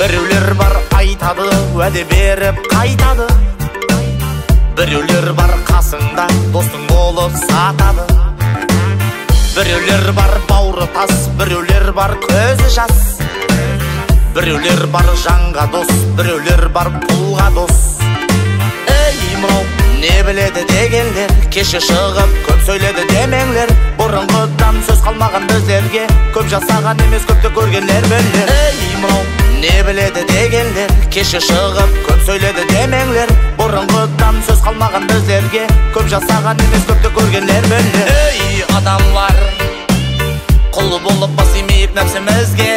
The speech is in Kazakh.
Біреулер бар айтады, уәде беріп қайтады. Біреулер бар қасыңда, достың болып сатады. Біреулер бар бауыры тас, біреулер бар көзі жас. Біреулер бар жанға дос, біреулер бар пұлға дос. Ей мынау не біледі дегендер, кеше шығып көп сөйледі демеңдер. Бұрынғыдан сөз қалмаған біздерге, көп жасаған емес көпті көргендер білер. Ей мынау не біледі дегендер, кеше шығып көп сөйледі демеңдер. Бұрынғыдан сөз қалмаған біздерге, көп жасаған емес көпті көргендер білер. Ей адамлар, құл болып бас имейіп нәпсімізге,